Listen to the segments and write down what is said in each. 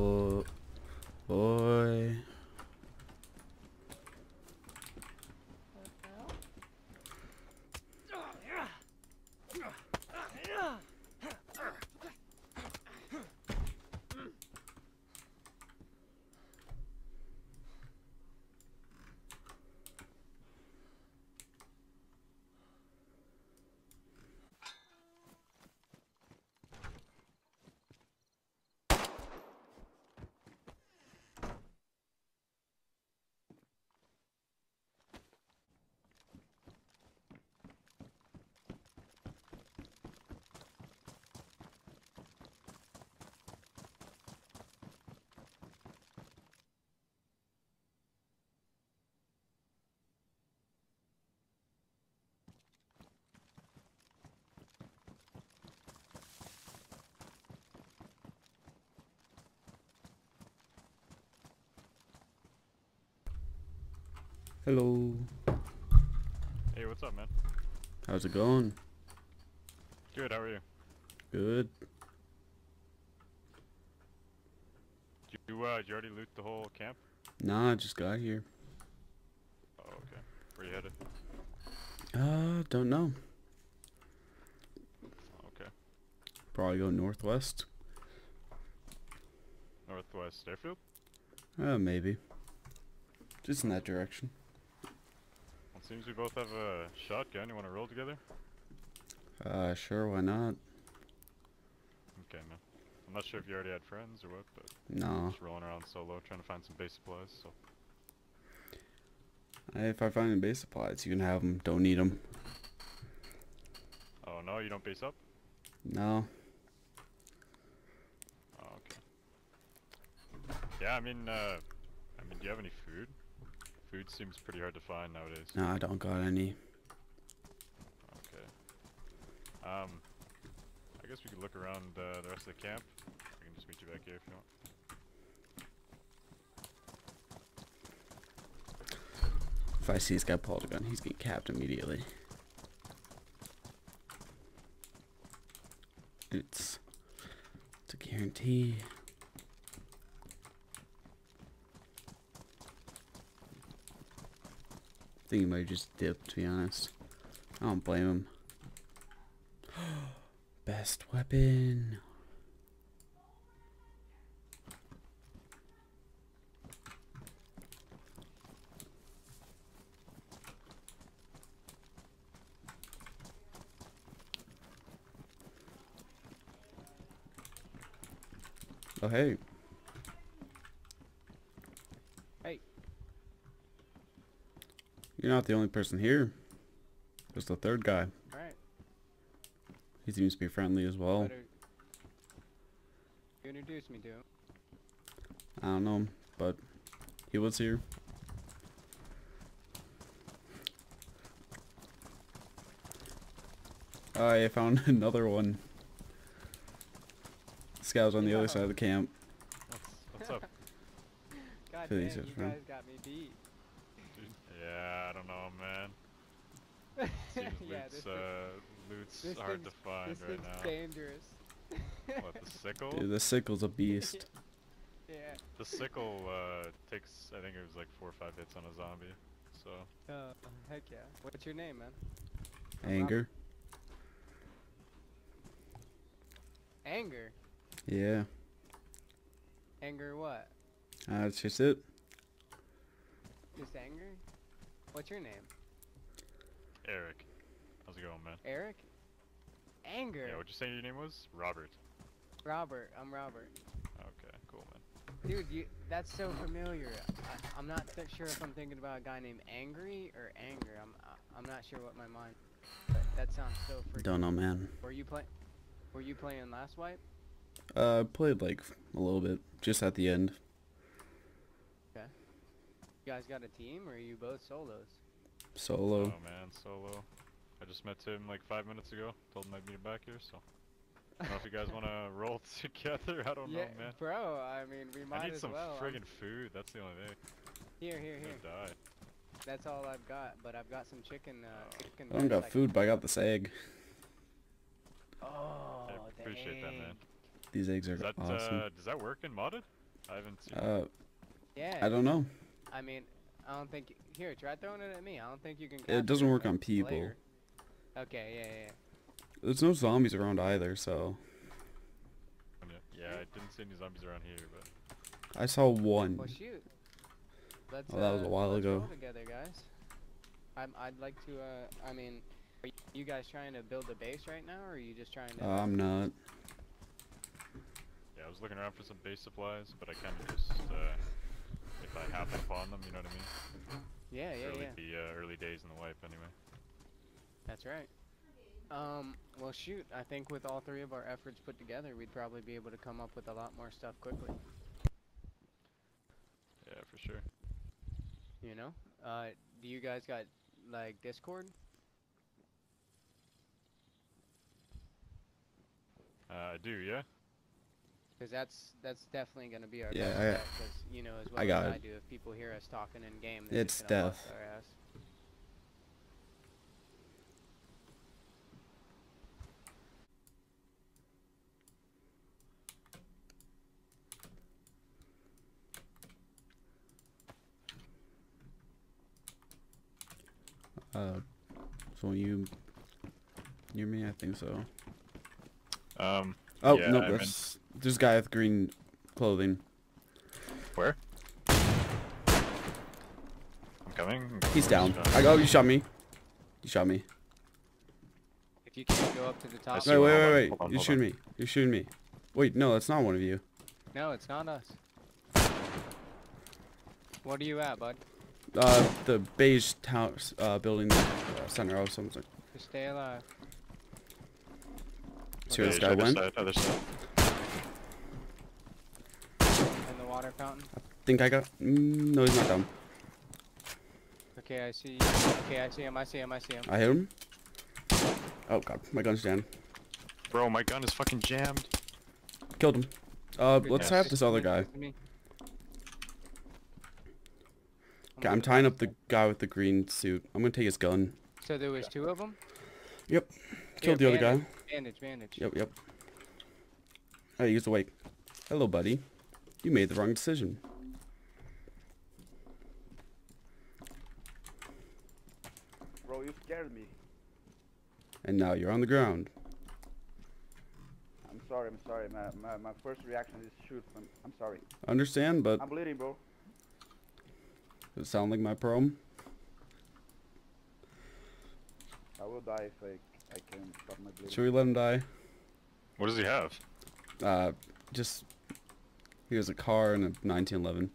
Oh, boy. Hello. Hey, what's up, man? How's it going? Good, how are you? Good. Did you already loot the whole camp? Nah, I just got here. Oh, okay. Where you headed? Don't know. Okay. Probably go northwest. Northwest Airfield? Maybe. Just in that direction. Seems we both have a shotgun. You want to roll together? Sure, why not? Okay, man. I'm not sure if you already had friends or what, but... No. Just rolling around solo, trying to find some base supplies, so... If I find base supplies, you can have them. Don't need them. Oh, no? You don't base up? No. Oh, okay. Yeah, I mean, do you have any food? Food seems pretty hard to find nowadays. No, I don't got any. Okay. I guess we could look around the rest of the camp. We can just meet you back here if you want. If I see this guy pull a gun, he's getting capped immediately. It's a guarantee. I think he might just dip, to be honest. I don't blame him. Best weapon. Oh, hey. You're not the only person here. There's the third guy. Alright. He seems to be friendly as well. Better you introduce me to him. I don't know, but he was here. I found another one. This guy was on the other side of the camp. What's up? God damn, you guys got me beat. Yeah, I don't know, man. Yeah, loot's hard to find right now. This thing's dangerous. What, the sickle? Dude, the sickle's a beast. Yeah. The sickle takes, I think it was like 4 or 5 hits on a zombie, so. Heck yeah. What's your name, man? Anger. Anger? Yeah. Anger what? That's just it. Just Anger? What's your name? Eric. How's it going, man? Eric? Anger. Yeah, what'd you say your name was? Robert. Robert. I'm Robert. Okay, cool, man. Dude, that's so familiar. I'm not sure if I'm thinking about a guy named Angry or Anger. I'm not sure what my mind. But that sounds so freaking. Don't know, man. Were you playing last wipe? Played like a little bit, just at the end. You guys got a team, or are you both solos? Solo. Oh man, solo. I just met him like 5 minutes ago. Told him I'd meet him back here, so. I don't know if you guys want to roll together. I don't know, man. Bro, I mean, we might as well. I need some friggin' food. That's the only thing. Here. Die. That's all I've got, but I've got some chicken. I don't got food, but I got this egg. Oh, I appreciate that, man. These eggs are awesome. Does that work in modded? I haven't seen it. Yeah. I don't know. I mean, I don't think... Here, try throwing it at me. I don't think you can... It doesn't work on people. Player. Okay, yeah. There's no zombies around either, so... Yeah, I didn't see any zombies around here, but... I saw one. Well, shoot. Let's, that was a while ago. Roll together, guys. I'd like to, I mean... Are you guys trying to build a base right now, or are you just trying to... I'm not. Yeah, I was looking around for some base supplies, but I kind of just, if I happen upon them, you know what I mean? Yeah, yeah, early, yeah. The early days in the wipe, anyway. That's right. Well, shoot, I think with all three of our efforts put together, we'd probably be able to come up with a lot more stuff quickly. Yeah, for sure. You know? Do you guys got, like, Discord? I do, yeah. Because that's definitely going to be our best bet, because, you know, as well as I do, if people hear us talking in game, they're just going to bust our ass. So you near me? I think so. Oh yeah, no, there's a guy with green clothing. Where? I'm coming. He's down. I go. You shot me. You shot me. If you can go up to the top. Wait. Hold on, you shoot me. You're shooting me. Wait, no, that's not one of you. No, it's not us. What are you at, bud? The beige town building center or something. Just stay alive. See where this guy went? Other side. And the water fountain. I think I got. No, he's not down. Okay, I see. Okay, I see him. I see him. I hit him. Oh god, my gun's jammed. Bro, my gun is fucking jammed. Killed him. Let's have this other guy. Okay, I'm tying up the guy with the green suit. I'm gonna take his gun. So there was two of them? Yep. Killed the other guy. Bandage. Yep. Hey, he's awake. Hello, buddy. You made the wrong decision. Bro, you scared me. And now you're on the ground. I'm sorry. My first reaction is shoot. I'm sorry. I understand, but... I'm bleeding, bro. Does it sound like my problem? I will die if I can stop my bleeding. Should we let him die? What does he have? Just... He has a car and a 1911.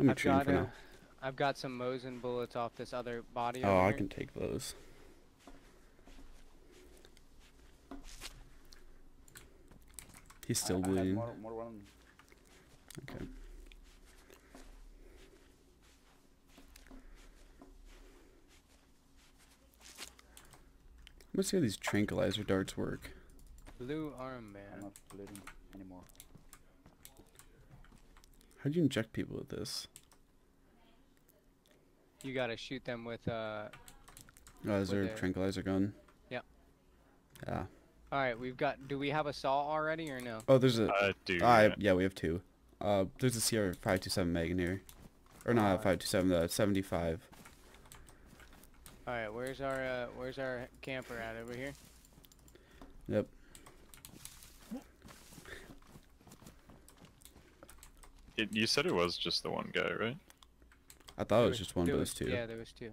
I'm gonna treat him for now. I've got some Mosin bullets off this other body. Oh, I can take those. He's still bleeding. More okay. Let's see how these tranquilizer darts work. Blue armband. I'm not bleeding anymore. How do you inject people with this? You gotta shoot them with a... Oh, is there a tranquilizer gun? Yep. Yeah. Alright, we've got... Do we have a saw already or no? Oh, there's a... yeah, we have two. There's a CR 527 mag in here. Or not 527, the 75. All right, where's our camper at over here? Yep. You said it was just the one guy, right? I thought it was just one, but it was two. Yeah, there was two.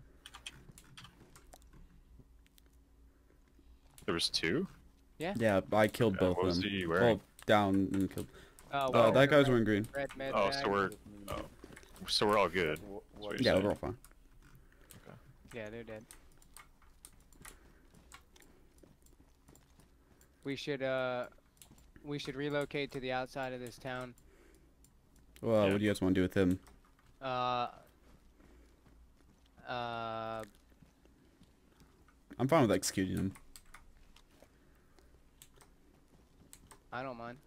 There was two? Yeah. Yeah, I killed both of them. What was he wearing? Oh, down and killed. Oh, that guy was wearing green. Oh, so we're all good. Yeah, we're all fine. Yeah, they're dead. We should relocate to the outside of this town. Well, what do you guys want to do with him? I'm fine with executing him. I don't mind.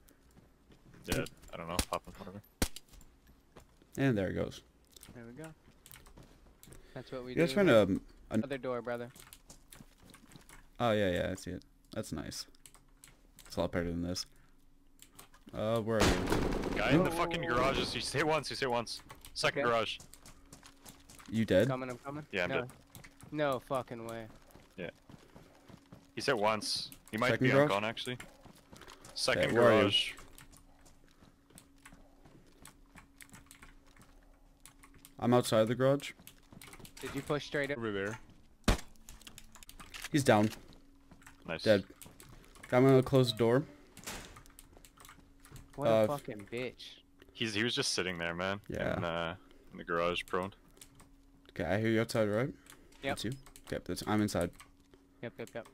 Yeah, I don't know. Pop him, whatever. And there it goes. There we go. That's what we do. You guys trying to... Another door, brother. Oh, yeah, I see it. That's nice. It's a lot better than this. Where are you? guy in the fucking garages. He's hit once, Second garage. You dead? I'm coming, Yeah, I'm dead. No fucking way. Yeah. He's hit once. He might be on con, actually. Second garage. I'm outside the garage. Did you push straight up? Over there. He's down. Nice. Dead. I'm gonna close the door. What a fucking bitch. He was just sitting there, man. Yeah. In the garage, prone. Okay, I hear you outside, right? Yep. That's you. Yep, I'm inside. Yep.